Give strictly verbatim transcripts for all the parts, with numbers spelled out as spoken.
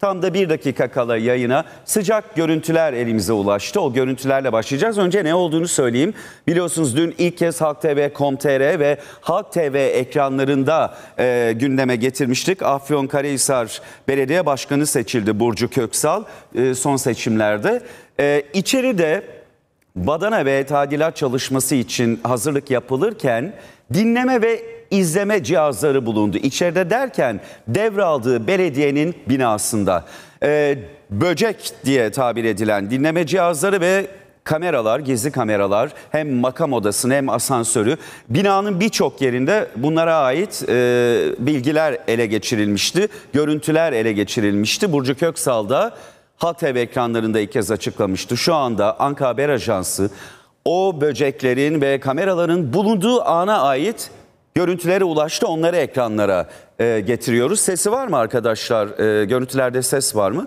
Tam da bir dakika kala yayına sıcak görüntüler elimize ulaştı. O görüntülerle başlayacağız. Önce ne olduğunu söyleyeyim. Biliyorsunuz dün ilk kez halk t v nokta com nokta t r ve Halk T V ekranlarında e, gündeme getirmiştik. Afyonkarahisar Belediye Başkanı seçildi Burcu Köksal e, son seçimlerde. E, içeride badana ve tadilat çalışması için hazırlık yapılırken dinleme ve izleme cihazları bulundu. İçeride derken devraldığı belediyenin binasında ee, böcek diye tabir edilen dinleme cihazları ve kameralar, gizli kameralar hem makam odasını hem asansörü binanın birçok yerinde bunlara ait e, bilgiler ele geçirilmişti, görüntüler ele geçirilmişti. Burcu Köksal da Halk T V ekranlarında ilk kez açıklamıştı. Şu anda Anka Haber Ajansı o böceklerin ve kameraların bulunduğu ana ait görüntülere ulaştı, onları ekranlara e, getiriyoruz. Sesi var mı arkadaşlar? E, görüntülerde ses var mı?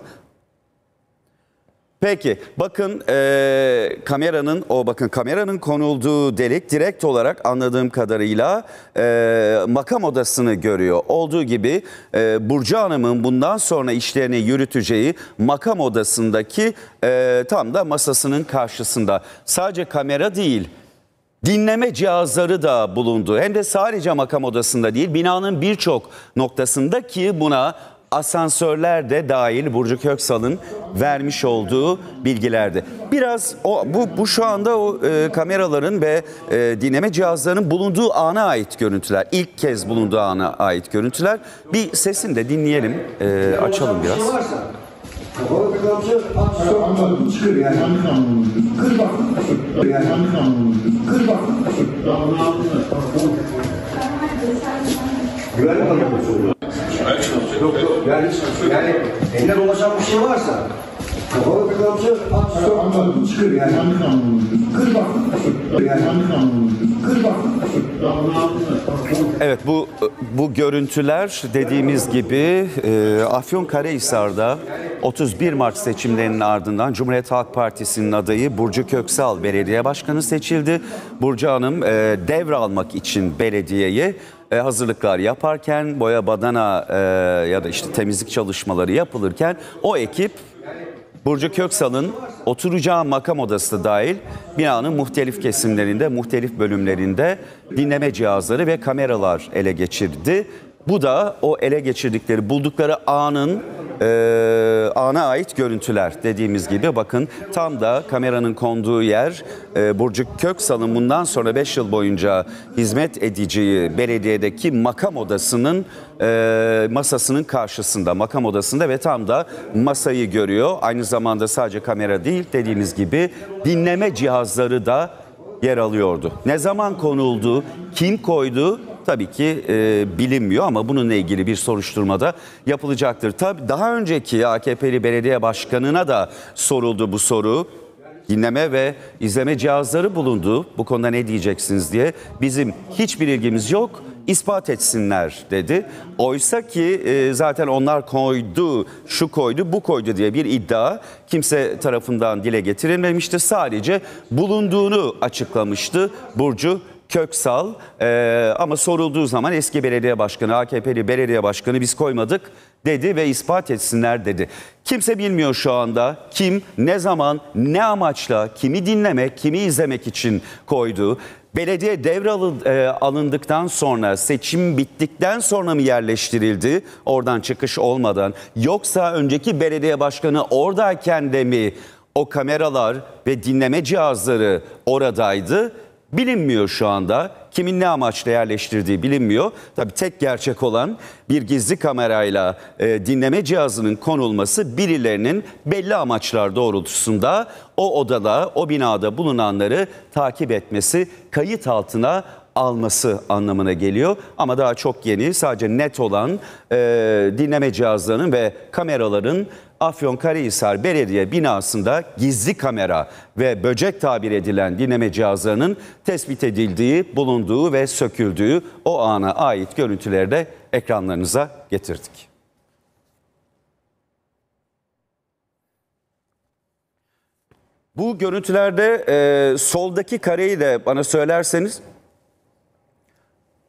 Peki, bakın e, kameranın o bakın kameranın konulduğu delik direkt olarak anladığım kadarıyla e, makam odasını görüyor. Olduğu gibi e, Burcu Hanım'ın bundan sonra işlerini yürüteceği makam odasındaki e, tam da masasının karşısında sadece kamera değil, dinleme cihazları da bulundu. Hem de sadece makam odasında değil, binanın birçok noktasında ki buna asansörler de dahil Burcu Köksal'ın vermiş olduğu bilgilerdi. Biraz o, bu, bu şu anda o e, kameraların ve e, dinleme cihazlarının bulunduğu ana ait görüntüler. İlk kez bulunduğu ana ait görüntüler. Bir sesini de dinleyelim, e, açalım biraz. Kapalı bir kapçı, anladım, çıkır yani. Kır bak, yani. Kır bak. Güvenlik anlamı soruyor. Yok yok, yani, yani eline dolaşan bir şey varsa, kapalı bir kapçı, anladım, çıkır yani. Kır bak, yani. Kır bak. Evet, bu bu görüntüler dediğimiz gibi e, Afyonkarahisar'da otuz bir Mart seçimlerinin ardından Cumhuriyet Halk Partisi'nin adayı Burcu Köksal belediye başkanı seçildi. Burcu Hanım e, devralmak için belediyeyi e, hazırlıklar yaparken, boya badana e, ya da işte temizlik çalışmaları yapılırken o ekip Burcu Köksal'ın oturacağı makam odası dahil binanın muhtelif kesimlerinde, muhtelif bölümlerinde dinleme cihazları ve kameralar ele geçirdi. Bu da o ele geçirdikleri, buldukları anın, e, ana ait görüntüler dediğimiz gibi. Bakın tam da kameranın konduğu yer e, Burcu Köksal'ın bundan sonra beş yıl boyunca hizmet edeceği belediyedeki makam odasının e, masasının karşısında, makam odasında ve tam da masayı görüyor. Aynı zamanda sadece kamera değil, dediğimiz gibi dinleme cihazları da yer alıyordu. Ne zaman konuldu, kim koydu? Tabii ki e, bilinmiyor ama bununla ilgili bir soruşturmada yapılacaktır. Tabii daha önceki A K P'li belediye başkanına da soruldu bu soru. Dinleme ve izleme cihazları bulundu. Bu konuda ne diyeceksiniz diye. Bizim hiçbir ilgimiz yok, ispat etsinler dedi. Oysa ki e, zaten onlar koydu, şu koydu, bu koydu diye bir iddia kimse tarafından dile getirilmemişti. Sadece bulunduğunu açıklamıştı Burcu Köksal e, ama sorulduğu zaman eski belediye başkanı, A K P'li belediye başkanı biz koymadık dedi ve ispat etsinler dedi. Kimse bilmiyor şu anda kim, ne zaman, ne amaçla, kimi dinlemek, kimi izlemek için koydu. Belediye devralındıktan sonra, seçim bittikten sonra mı yerleştirildi oradan çıkış olmadan, yoksa önceki belediye başkanı oradayken de mi o kameralar ve dinleme cihazları oradaydı? Bilinmiyor şu anda. Kimin ne amaçla yerleştirdiği bilinmiyor. Tabii tek gerçek olan bir gizli kamerayla e, dinleme cihazının konulması, birilerinin belli amaçlar doğrultusunda o odada, o binada bulunanları takip etmesi, kayıt altına alması anlamına geliyor. Ama daha çok yeni, sadece net olan e, dinleme cihazlarının ve kameraların Afyonkarahisar Belediye binasında gizli kamera ve böcek tabir edilen dinleme cihazlarının tespit edildiği, bulunduğu ve söküldüğü o ana ait görüntüleri de ekranlarınıza getirdik. Bu görüntülerde e, soldaki kareyi de bana söylerseniz.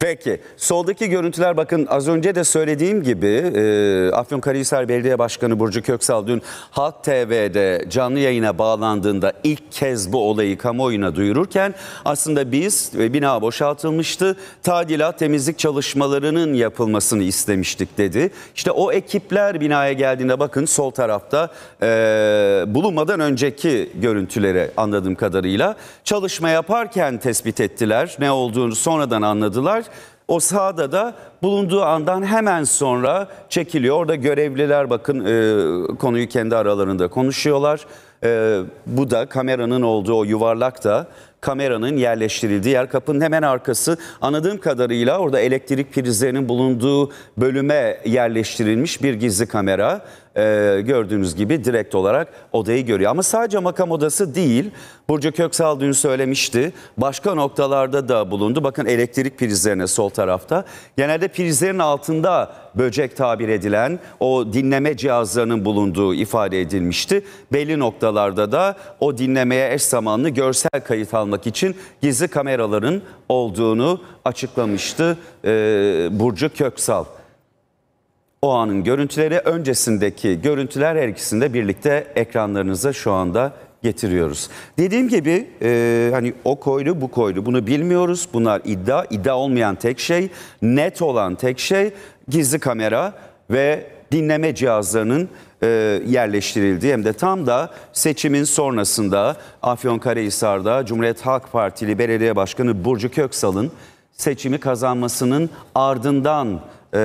Peki soldaki görüntüler, bakın az önce de söylediğim gibi e, Afyonkarahisar Belediye Başkanı Burcu Köksal dün Halk T V'de canlı yayına bağlandığında ilk kez bu olayı kamuoyuna duyururken aslında biz e, bina boşaltılmıştı, tadilat temizlik çalışmalarının yapılmasını istemiştik dedi. İşte o ekipler binaya geldiğinde bakın sol tarafta e, bulunmadan önceki görüntülere anladığım kadarıyla çalışma yaparken tespit ettiler, ne olduğunu sonradan anladılar. O sahada da bulunduğu andan hemen sonra çekiliyor. Orada görevliler bakın e, konuyu kendi aralarında konuşuyorlar. E, bu da kameranın olduğu o yuvarlak da kameranın yerleştirildiği yer, kapının hemen arkası. Anladığım kadarıyla orada elektrik prizlerinin bulunduğu bölüme yerleştirilmiş bir gizli kamera. Ee, gördüğünüz gibi direkt olarak odayı görüyor. Ama sadece makam odası değil. Burcu Köksal dün söylemişti. Başka noktalarda da bulundu. Bakın elektrik prizlerine sol tarafta. Genelde prizlerin altında böcek tabir edilen o dinleme cihazlarının bulunduğu ifade edilmişti. Belli noktalarda da o dinlemeye eş zamanlı görsel kayıt almak için gizli kameraların olduğunu açıklamıştı ee, Burcu Köksal. O anın görüntüleri, öncesindeki görüntüler, her ikisini de birlikte ekranlarınıza şu anda getiriyoruz. Dediğim gibi e, hani o koydu bu koydu bunu bilmiyoruz. Bunlar iddia, iddia olmayan tek şey, net olan tek şey gizli kamera ve dinleme cihazlarının e, yerleştirildiği, hem de tam da seçimin sonrasında Afyonkarahisar'da Cumhuriyet Halk Partili Belediye Başkanı Burcu Köksal'ın seçimi kazanmasının ardından Ee,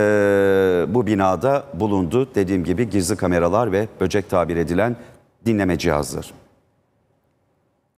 bu binada bulundu. Dediğim gibi gizli kameralar ve böcek tabir edilen dinleme cihazları.